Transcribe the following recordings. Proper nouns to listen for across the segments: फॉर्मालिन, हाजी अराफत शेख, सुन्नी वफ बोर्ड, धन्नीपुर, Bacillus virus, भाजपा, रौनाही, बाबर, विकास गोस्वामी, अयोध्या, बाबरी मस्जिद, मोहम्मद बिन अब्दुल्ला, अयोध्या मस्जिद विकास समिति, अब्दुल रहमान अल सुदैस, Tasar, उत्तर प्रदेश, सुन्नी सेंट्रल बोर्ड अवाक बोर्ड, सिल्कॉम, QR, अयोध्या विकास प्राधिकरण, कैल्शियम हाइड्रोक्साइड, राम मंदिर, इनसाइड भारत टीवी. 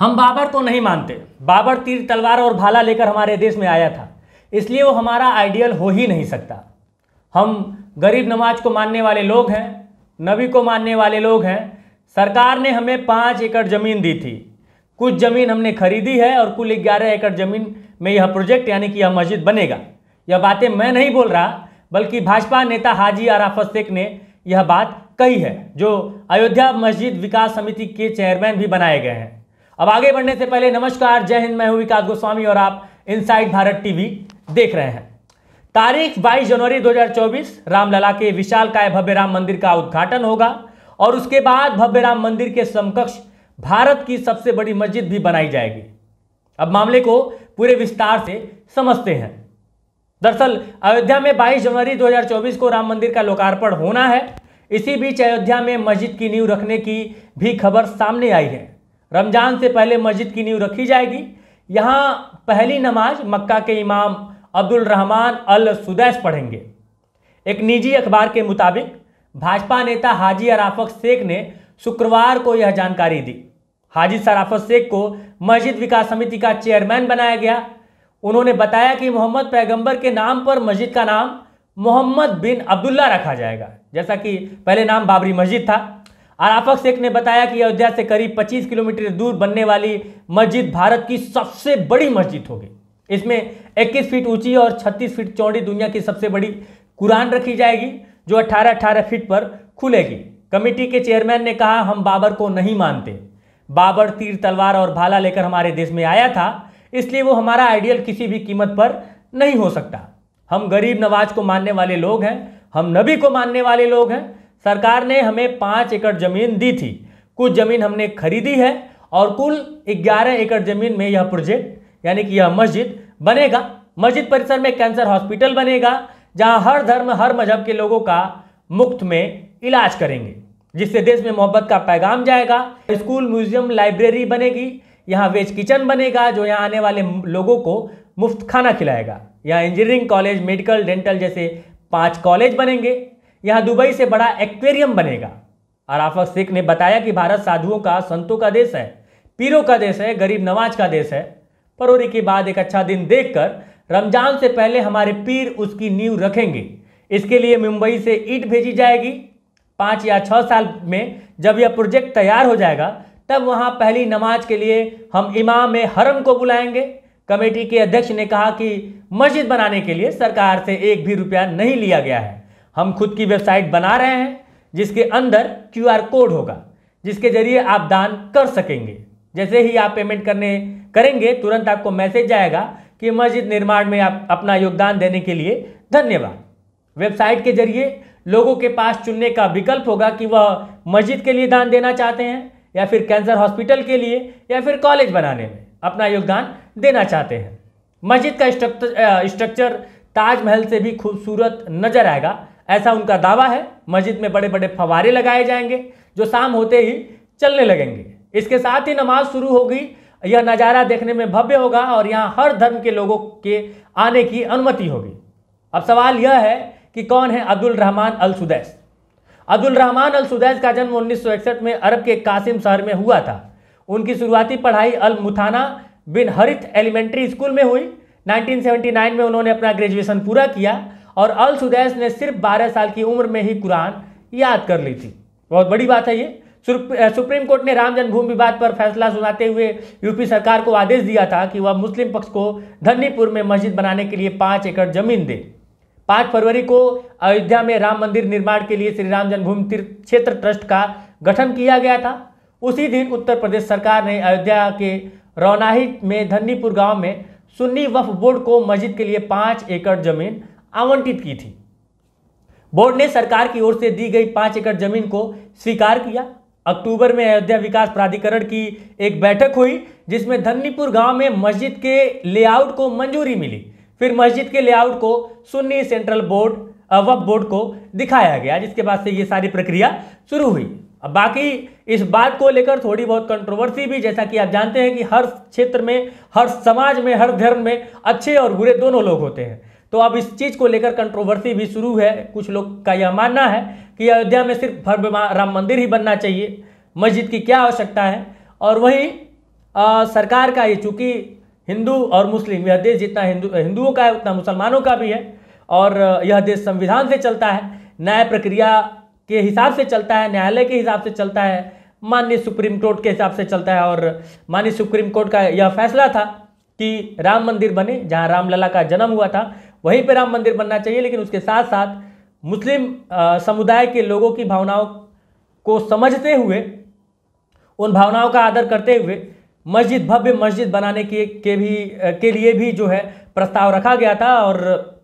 हम बाबर तो नहीं मानते, बाबर तीर तलवार और भाला लेकर हमारे देश में आया था, इसलिए वो हमारा आइडियल हो ही नहीं सकता। हम गरीब नवाज को मानने वाले लोग हैं, नबी को मानने वाले लोग हैं। सरकार ने हमें 5 एकड़ ज़मीन दी थी, कुछ ज़मीन हमने खरीदी है और कुल 11 एकड़ ज़मीन में यह प्रोजेक्ट यानी कि यह मस्जिद बनेगा। यह बातें मैं नहीं बोल रहा, बल्कि भाजपा नेता हाजी अराफत शेख ने यह बात कही है, जो अयोध्या मस्जिद विकास समिति के चेयरमैन भी बनाए गए हैं। अब आगे बढ़ने से पहले नमस्कार, जय हिंद, मैं हूँ विकास गोस्वामी और आप इनसाइड भारत टीवी देख रहे हैं। तारीख 22 जनवरी 2024 रामलला के विशालकाय भव्य राम मंदिर का उद्घाटन होगा और उसके बाद भव्य राम मंदिर के समकक्ष भारत की सबसे बड़ी मस्जिद भी बनाई जाएगी। अब मामले को पूरे विस्तार से समझते हैं। दरअसल अयोध्या में 22 जनवरी 2024 को राम मंदिर का लोकार्पण होना है। इसी बीच अयोध्या में मस्जिद की नींव रखने की भी खबर सामने आई है। रमजान से पहले मस्जिद की नींव रखी जाएगी। यहाँ पहली नमाज मक्का के इमाम अब्दुल रहमान अल सुदैस पढ़ेंगे। एक निजी अखबार के मुताबिक भाजपा नेता हाजी अराफत शेख ने शुक्रवार को यह जानकारी दी। हाजी अराफत शेख को मस्जिद विकास समिति का चेयरमैन बनाया गया। उन्होंने बताया कि मोहम्मद पैगंबर के नाम पर मस्जिद का नाम मोहम्मद बिन अब्दुल्ला रखा जाएगा, जैसा कि पहले नाम बाबरी मस्जिद था। अराफत शेख ने बताया कि अयोध्या से करीब 25 किलोमीटर दूर बनने वाली मस्जिद भारत की सबसे बड़ी मस्जिद होगी। इसमें 21 फीट ऊंची और 36 फीट चौड़ी दुनिया की सबसे बड़ी कुरान रखी जाएगी, जो 18-18 फीट पर खुलेगी। कमेटी के चेयरमैन ने कहा, हम बाबर को नहीं मानते, बाबर तीर तलवार और भाला लेकर हमारे देश में आया था, इसलिए वो हमारा आइडियल किसी भी कीमत पर नहीं हो सकता। हम गरीब नवाज को मानने वाले लोग हैं, हम नबी को मानने वाले लोग हैं। सरकार ने हमें 5 एकड़ ज़मीन दी थी, कुछ ज़मीन हमने खरीदी है और कुल 11 एकड़ ज़मीन में यह प्रोजेक्ट यानी कि यह मस्जिद बनेगा। मस्जिद परिसर में कैंसर हॉस्पिटल बनेगा, जहां हर धर्म हर मजहब के लोगों का मुफ्त में इलाज करेंगे, जिससे देश में मोहब्बत का पैगाम जाएगा। स्कूल, म्यूजियम, लाइब्रेरी बनेगी। यहाँ वेज किचन बनेगा, जो यहाँ आने वाले लोगों को मुफ्त खाना खिलाएगा। यहाँ इंजीनियरिंग कॉलेज, मेडिकल, डेंटल जैसे 5 कॉलेज बनेंगे। यहाँ दुबई से बड़ा एक्वेरियम बनेगा। अराफत शेख ने बताया कि भारत साधुओं का, संतों का देश है, पीरों का देश है, गरीब नवाज का देश है। फरवरी के बाद एक अच्छा दिन देखकर रमजान से पहले हमारे पीर उसकी नींव रखेंगे। इसके लिए मुंबई से ईंट भेजी जाएगी। 5 या 6 साल में जब यह प्रोजेक्ट तैयार हो जाएगा, तब वहाँ पहली नमाज के लिए हम इमाम हरम को बुलाएंगे। कमेटी के अध्यक्ष ने कहा कि मस्जिद बनाने के लिए सरकार से एक भी रुपया नहीं लिया गया है। हम खुद की वेबसाइट बना रहे हैं, जिसके अंदर QR कोड होगा, जिसके जरिए आप दान कर सकेंगे। जैसे ही आप पेमेंट करेंगे, तुरंत आपको मैसेज जाएगा कि मस्जिद निर्माण में आप अपना योगदान देने के लिए धन्यवाद। वेबसाइट के जरिए लोगों के पास चुनने का विकल्प होगा कि वह मस्जिद के लिए दान देना चाहते हैं, या फिर कैंसर हॉस्पिटल के लिए, या फिर कॉलेज बनाने में अपना योगदान देना चाहते हैं। मस्जिद का स्ट्रक्चर ताजमहल से भी खूबसूरत नजर आएगा, ऐसा उनका दावा है। मस्जिद में बड़े बड़े फव्वारे लगाए जाएंगे, जो शाम होते ही चलने लगेंगे। इसके साथ ही नमाज शुरू होगी। यह नज़ारा देखने में भव्य होगा और यहाँ हर धर्म के लोगों के आने की अनुमति होगी। अब सवाल यह है कि कौन है अब्दुल रहमान अल सुदैस। अब्दुल रहमान अल सुदैस का जन्म 1961 में अरब के कासिम शहर में हुआ था। उनकी शुरुआती पढ़ाई अल मुथाना बिन हरित एलिमेंट्री स्कूल में हुई। 1979 में उन्होंने अपना ग्रेजुएशन पूरा किया और अल सुदैस ने सिर्फ 12 साल की उम्र में ही कुरान याद कर ली थी। बहुत बड़ी बात है ये। सुप्रीम कोर्ट ने राम जन्मभूमि विवाद पर फैसला सुनाते हुए यूपी सरकार को आदेश दिया था कि वह मुस्लिम पक्ष को धन्नीपुर में मस्जिद बनाने के लिए 5 एकड़ जमीन दे। 5 फरवरी को अयोध्या में राम मंदिर निर्माण के लिए श्री राम जन्मभूमि तीर्थ क्षेत्र ट्रस्ट का गठन किया गया था। उसी दिन उत्तर प्रदेश सरकार ने अयोध्या के रौनाही में धन्नीपुर गाँव में सुन्नी वफ बोर्ड को मस्जिद के लिए 5 एकड़ जमीन आवंटित की थी। बोर्ड ने सरकार की ओर से दी गई 5 एकड़ जमीन को स्वीकार किया। अक्टूबर में अयोध्या विकास प्राधिकरण की एक बैठक हुई, जिसमें धन्नीपुर गांव में मस्जिद के लेआउट को मंजूरी मिली। फिर मस्जिद के लेआउट को सुन्नी सेंट्रल बोर्ड अवाक बोर्ड को दिखाया गया, जिसके बाद से ये सारी प्रक्रिया शुरू हुई। अब बाकी इस बात को लेकर थोड़ी बहुत कंट्रोवर्सी भी, जैसा कि आप जानते हैं कि हर क्षेत्र में, हर समाज में, हर धर्म में अच्छे और बुरे दोनों लोग होते हैं। तो अब इस चीज़ को लेकर कंट्रोवर्सी भी शुरू है। कुछ लोग का यह मानना है कि अयोध्या में सिर्फ भव्य राम मंदिर ही बनना चाहिए, मस्जिद की क्या आवश्यकता है। और वहीं सरकार का ही, चूँकि हिंदू और मुस्लिम यह देश जितना हिंदुओं का है उतना मुसलमानों का भी है, और यह देश संविधान से चलता है, न्याय प्रक्रिया के हिसाब से चलता है, न्यायालय के हिसाब से चलता है, माननीय सुप्रीम कोर्ट के हिसाब से चलता है। और माननीय सुप्रीम कोर्ट का यह फैसला था कि राम मंदिर बने, जहां रामलला का जन्म हुआ था वहीं पर राम मंदिर बनना चाहिए, लेकिन उसके साथ साथ मुस्लिम समुदाय के लोगों की भावनाओं को समझते हुए, उन भावनाओं का आदर करते हुए मस्जिद, भव्य मस्जिद बनाने के लिए भी जो है प्रस्ताव रखा गया था, और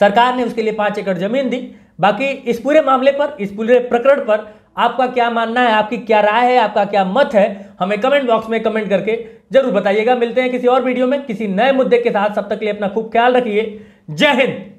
सरकार ने उसके लिए 5 एकड़ जमीन दी। बाकी इस पूरे मामले पर, इस पूरे प्रकरण पर आपका क्या मानना है, आपकी क्या राय है, आपका क्या मत है, हमें कमेंट बॉक्स में कमेंट करके जरूर बताइएगा। मिलते हैं किसी और वीडियो में किसी नए मुद्दे के साथ, सब तक के लिए अपना खूब ख्याल रखिए। जय हिंद।